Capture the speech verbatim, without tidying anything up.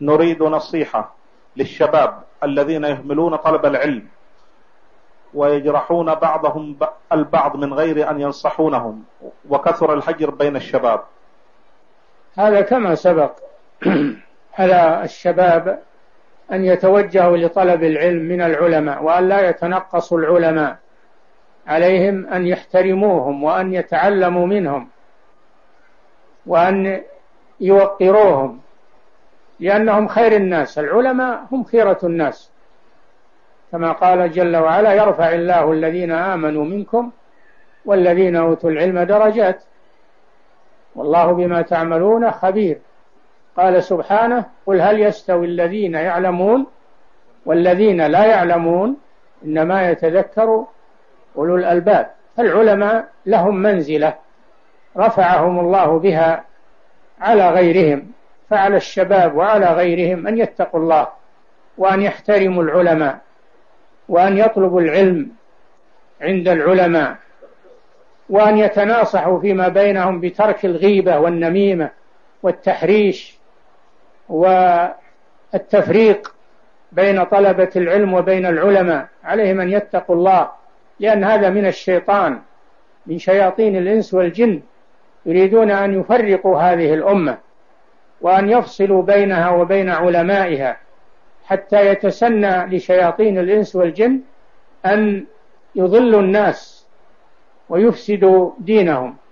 نريد نصيحة للشباب الذين يهملون طلب العلم ويجرحون بعضهم البعض من غير أن ينصحونهم، وكثر الحجر بين الشباب. هذا كما سبق، على الشباب أن يتوجهوا لطلب العلم من العلماء، وأن لا يتنقصوا العلماء، عليهم أن يحترموهم وأن يتعلموا منهم وأن يوقروهم، لأنهم خير الناس، العلماء هم خيرة الناس، كما قال جل وعلا: يرفع الله الذين آمنوا منكم والذين أوتوا العلم درجات والله بما تعملون خبير. قال سبحانه: قل هل يستوي الذين يعلمون والذين لا يعلمون إنما يتذكر أولو الألباب. فالعلماء لهم منزلة رفعهم الله بها على غيرهم، فعلى الشباب وعلى غيرهم أن يتقوا الله وأن يحترموا العلماء وأن يطلبوا العلم عند العلماء، وأن يتناصحوا فيما بينهم بترك الغيبة والنميمة والتحريش والتفريق بين طلبة العلم وبين العلماء. عليهم أن يتقوا الله، لأن هذا من الشيطان، من شياطين الإنس والجن، يريدون أن يفرقوا هذه الأمة وأن يفصلوا بينها وبين علمائها، حتى يتسنى لشياطين الإنس والجن أن يضلوا الناس ويفسدوا دينهم.